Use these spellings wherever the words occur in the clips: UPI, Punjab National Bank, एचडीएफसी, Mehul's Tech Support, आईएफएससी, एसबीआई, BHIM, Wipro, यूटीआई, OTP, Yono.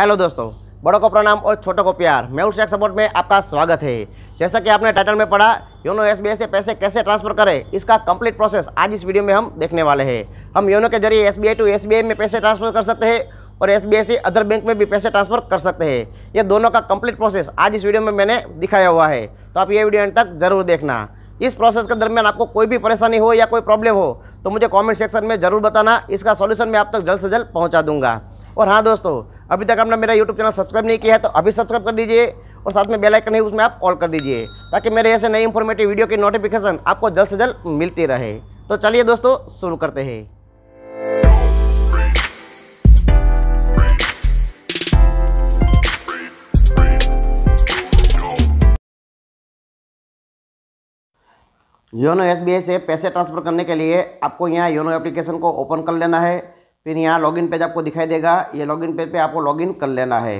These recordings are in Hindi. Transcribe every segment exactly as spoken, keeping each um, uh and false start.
हेलो दोस्तों, बड़ों को प्रणाम और छोटों को प्यार। मेहुल्स टेक सपोर्ट में आपका स्वागत है। जैसा कि आपने टाइटल में पढ़ा, योनो एसबीआई से पैसे कैसे ट्रांसफर करें, इसका कंप्लीट प्रोसेस आज इस वीडियो में हम देखने वाले हैं। हम योनो के जरिए एसबीआई टू एसबीआई में पैसे ट्रांसफर कर सकते हैं और एसबीआई से अदर बैंक में भी पैसे ट्रांसफर कर सकते हैं। ये दोनों का कंप्लीट प्रोसेस आज इस वीडियो में मैंने दिखाया हुआ है, तो आप ये वीडियो अंत तक जरूर देखना। इस प्रोसेस के दरमियान आपको कोई भी परेशानी हो या कोई प्रॉब्लम हो तो मुझे कॉमेंट सेक्शन में ज़रूर बताना, इसका सॉल्यूशन मैं आप तक जल्द से जल्द पहुँचा दूंगा। और हाँ दोस्तों, अभी तक आपने मेरा यूट्यूब चैनल सब्सक्राइब नहीं किया है तो अभी सब्सक्राइब कर दीजिए और साथ में बेल आइकन है उसमें आप ऑल कर दीजिए, ताकि मेरे ऐसे नई इंफॉर्मेटिव वीडियो की नोटिफिकेशन आपको जल्द से जल्द मिलती रहे। तो चलिए दोस्तों, शुरू करते हैं। योनो एसबीआई से पैसे ट्रांसफर करने के लिए आपको यहाँ योनो एप्लीकेशन को ओपन कर लेना है। फिर यहाँ लॉगिन पेज आपको दिखाई देगा, ये लॉगिन पेज पे आपको लॉगिन कर लेना है।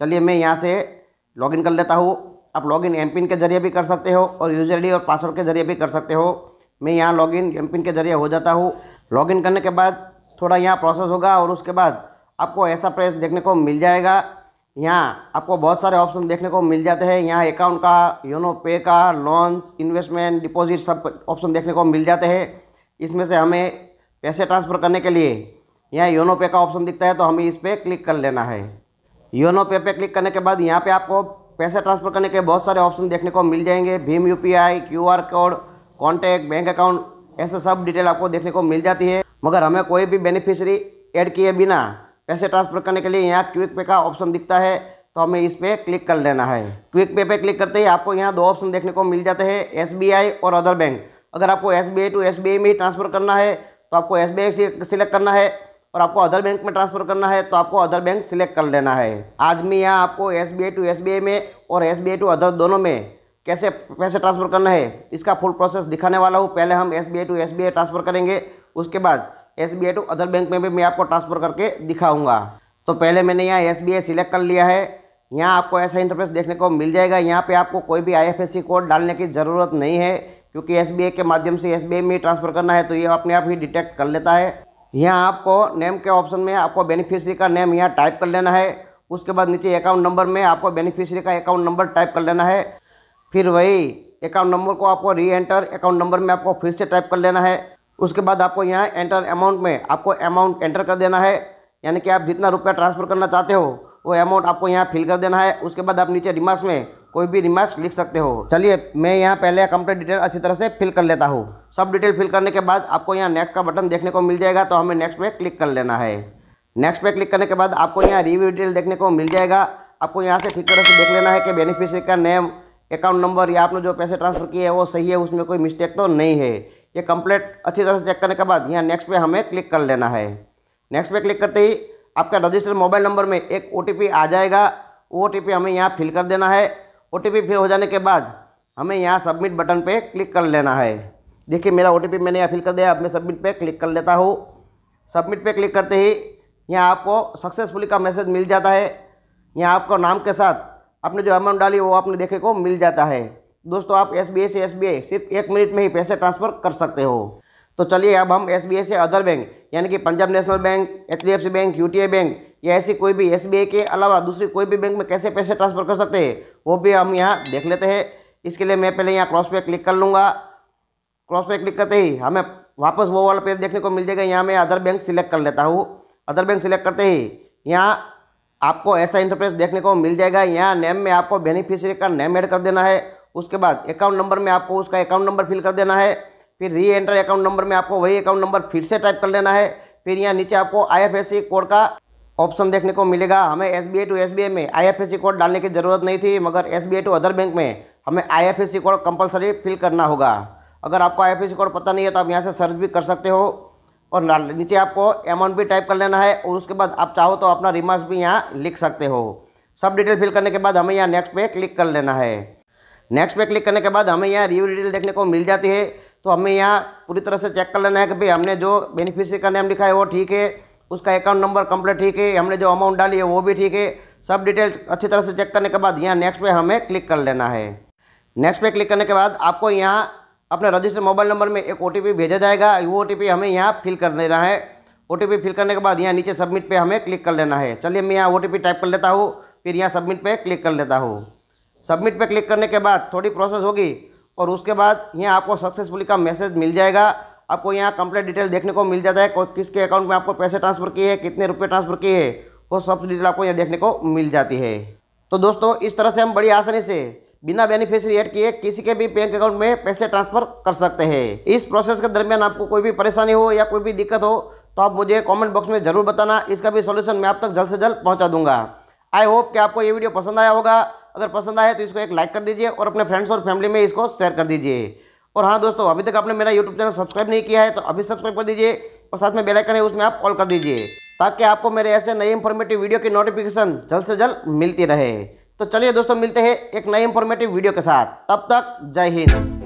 चलिए मैं यहाँ से लॉगिन कर लेता हूँ। आप लॉगिन एमपिन के जरिए भी कर सकते हो और यूजर आईडी और पासवर्ड के जरिए भी कर सकते हो। मैं यहाँ लॉगिन एमपिन के जरिए हो जाता हूँ। लॉगिन करने के बाद थोड़ा यहाँ प्रोसेस होगा और उसके बाद आपको ऐसा पेज देखने को मिल जाएगा। यहाँ आपको बहुत सारे ऑप्शन देखने को मिल जाते हैं। यहाँ अकाउंट का, योनो पे का, लोन्स, इन्वेस्टमेंट, डिपॉजिट, सब ऑप्शन देखने को मिल जाते हैं। इसमें से हमें पैसे ट्रांसफ़र करने के लिए यहाँ योनो पे का ऑप्शन दिखता है, तो हमें इस पर क्लिक कर लेना है। योनो पे पे क्लिक करने के बाद यहाँ पे आपको पैसे ट्रांसफ़र करने के बहुत सारे ऑप्शन देखने को मिल जाएंगे। Bhim, UPI, QR code, contact, bank account, ऐसे सब डिटेल आपको देखने को मिल जाती है। मगर हमें कोई भी बेनिफिशरी ऐड किए बिना पैसे ट्रांसफ़र करने के लिए यहाँ क्विक पे का ऑप्शन दिखता है, तो हमें इस पर क्लिक कर लेना है। क्विक पे पे क्लिक करते ही आपको यहाँ दो ऑप्शन देखने को मिल जाते हैं, एसबीआई और अदर बैंक। अगर आपको एसबीआई टू एसबीआई में ही ट्रांसफ़र करना है तो आपको एसबीआई सिलेक्ट करना है, और आपको अदर बैंक में ट्रांसफ़र करना है तो आपको अदर बैंक सिलेक्ट कर लेना है। आज मैं यहाँ आपको एसबीआई टू एसबीआई में और एसबीआई टू अदर दोनों में कैसे पैसे ट्रांसफ़र करना है, इसका फुल प्रोसेस दिखाने वाला हूँ। पहले हम एसबीआई टू एसबीआई ट्रांसफ़र करेंगे, उसके बाद एसबीआई टू अदर बैंक में भी मैं आपको ट्रांसफ़र करके दिखाऊंगा। तो पहले मैंने यहाँ एसबीआई सिलेक्ट कर लिया है। यहाँ आपको ऐसा इंटरफेस देखने को मिल जाएगा। यहाँ पे आपको कोई भी आईएफएससी कोड डालने की ज़रूरत नहीं है, क्योंकि एसबीआई के माध्यम से एसबीआई में ट्रांसफ़र करना है तो ये अपने आप ही डिटेक्ट कर लेता है। यहाँ आपको नेम के ऑप्शन में आपको बेनिफिशरी का नेम यहाँ टाइप कर लेना है। उसके बाद नीचे अकाउंट नंबर में आपको बेनिफिशरी का अकाउंट नंबर टाइप कर लेना है। फिर वही अकाउंट नंबर को आपको री एंटर अकाउंट नंबर में आपको फिर से टाइप कर लेना है। उसके बाद आपको यहाँ एंटर अमाउंट में आपको अमाउंट एंटर कर देना है, यानी कि आप जितना रुपया ट्रांसफ़र करना चाहते हो वो अमाउंट आपको यहाँ फिल कर देना है। उसके बाद आप नीचे रिमार्क्स में कोई भी रिमार्क्स लिख सकते हो। चलिए मैं यहाँ पहले कंप्लीट डिटेल अच्छी तरह से फिल कर लेता हूँ। सब डिटेल फिल करने के बाद आपको यहाँ नेक्स्ट का बटन देखने को मिल जाएगा, तो हमें नेक्स्ट पे क्लिक कर लेना है। नेक्स्ट पे क्लिक करने के बाद आपको यहाँ रिव्यू डिटेल देखने को मिल जाएगा। आपको यहाँ से ठीक तरह से देख लेना है कि बेनिफिशियरी का नेम, अकाउंट नंबर या आपने जो पैसे ट्रांसफ़र किए हैं वो सही है, उसमें कोई मिस्टेक तो नहीं है। ये कंप्लीट अच्छी तरह से चेक करने के बाद यहाँ नेक्स्ट पे हमें क्लिक कर लेना है। नेक्स्ट पे क्लिक करते ही आपका रजिस्टर्ड मोबाइल नंबर में एक ओटीपी आ जाएगा। ओटीपी हमें यहाँ फिल कर देना है। ओटीपी फिल हो जाने के बाद हमें यहाँ सबमिट बटन पे क्लिक कर लेना है। देखिए मेरा ओटीपी मैंने यहाँ फिल कर दिया, अब मैं सबमिट पर क्लिक कर लेता हूँ। सबमिट पर क्लिक करते ही यहाँ आपको सक्सेसफुली का मैसेज मिल जाता है। यहाँ आपको नाम के साथ आपने जो अमाउंट डाली वो आपने देखने को मिल जाता है। दोस्तों, आप एसबीआई से एसबीआई सिर्फ एक मिनट में ही पैसे ट्रांसफ़र कर सकते हो। तो चलिए अब हम एसबीआई से अदर बैंक, यानी कि Punjab national bank, एचडीएफसी bank, यूटीआई bank या ऐसी कोई भी एसबीआई के अलावा दूसरी कोई भी बैंक में कैसे पैसे ट्रांसफ़र कर सकते हैं वो भी हम यहाँ देख लेते हैं। इसके लिए मैं पहले यहाँ क्रॉस पे क्लिक कर लूँगा। क्रॉस पे क्लिक करते ही हमें वापस वो वाला पेज देखने को मिल जाएगा। यहाँ मैं अदर बैंक सिलेक्ट कर लेता हूँ। अदर बैंक सिलेक्ट करते ही यहाँ आपको ऐसा इंटरफेस देखने को मिल जाएगा। यहाँ नेम में आपको बेनिफिशियरी का नेम ऐड कर देना है। उसके बाद अकाउंट नंबर में आपको उसका अकाउंट नंबर फिल कर देना है। फिर री एंटर अकाउंट नंबर में आपको वही अकाउंट नंबर फिर से टाइप कर लेना है। फिर यहाँ नीचे आपको आईएफएससी कोड का ऑप्शन देखने को मिलेगा। हमें एसबीआई टू एसबीआई में आईएफएससी कोड डालने की ज़रूरत नहीं थी, मगर एसबीआई टू अदर बैंक में हमें आईएफएससी कोड कंपलसरी फिल करना होगा। अगर आपको आईएफएससी कोड पता नहीं है तो आप यहाँ से सर्च भी कर सकते हो, और नीचे आपको अमाउंट भी टाइप कर लेना है, और उसके बाद आप चाहो तो अपना रिमार्क्स भी यहाँ लिख सकते हो। सब डिटेल फिल करने के बाद हमें यहाँ नेक्स्ट पे क्लिक कर लेना है। नेक्स्ट पे क्लिक करने के बाद हमें यहाँ रिव्यू डिटेल देखने को मिल जाती है। तो हमें यहाँ पूरी तरह से चेक कर लेना है कि भाई हमने जो बेनिफिशियरी का नाम लिखा है वो ठीक है, उसका अकाउंट नंबर कंप्लीट ठीक है, हमने जो अमाउंट डाली है वो भी ठीक है। सब डिटेल अच्छी तरह से चेक करने के बाद यहाँ नेक्स्ट पे हमें क्लिक कर लेना है। नेक्स्ट पे क्लिक करने के बाद आपको यहाँ अपने रजिस्टर्ड मोबाइल नंबर में एक ओटीपी भेजा जाएगा। वो ओटीपी हमें यहाँ फिल कर देना है। ओटीपी फिल करने के बाद यहाँ नीचे सबमिट पे हमें क्लिक कर लेना है। चलिए मैं यहाँ ओटीपी टाइप कर लेता हूँ, फिर यहाँ सबमिट पे क्लिक कर लेता हूँ। सबमिट पे क्लिक करने के बाद थोड़ी प्रोसेस होगी और उसके बाद यहाँ आपको सक्सेसफुली का मैसेज मिल जाएगा। आपको यहाँ कंप्लीट डिटेल देखने को मिल जाता है, किसके अकाउंट में आपको पैसे ट्रांसफ़र किए हैं, कितने रुपये ट्रांसफ़र किए हैं, वो सब डिटेल आपको यहाँ देखने को मिल जाती है। तो दोस्तों इस तरह से हम बड़ी आसानी से बिना बेनिफिशियरी ऐड किए किसी के भी बैंक अकाउंट में पैसे ट्रांसफ़र कर सकते हैं। इस प्रोसेस के दरमियान आपको कोई भी परेशानी हो या कोई भी दिक्कत हो तो आप मुझे कमेंट बॉक्स में ज़रूर बताना, इसका भी सॉल्यूशन मैं आप तक जल्द से जल्द पहुँचा दूंगा। आई होप कि आपको ये वीडियो पसंद आया होगा। अगर पसंद आया तो इसको एक लाइक कर दीजिए और अपने फ्रेंड्स और फैमिली में इसको शेयर कर दीजिए। और हाँ दोस्तों, अभी तक आपने मेरा यूट्यूब चैनल सब्सक्राइब नहीं किया है तो अभी सब्सक्राइब कर दीजिए और साथ में बेल आइकन है उसमें आप ऑल कर दीजिए, ताकि आपको मेरे ऐसे नए इंफॉर्मेटिव वीडियो की नोटिफिकेशन जल्द से जल्द मिलती रहे। तो चलिए दोस्तों, मिलते हैं एक नए इंफॉर्मेटिव वीडियो के साथ। तब तक जय हिंद।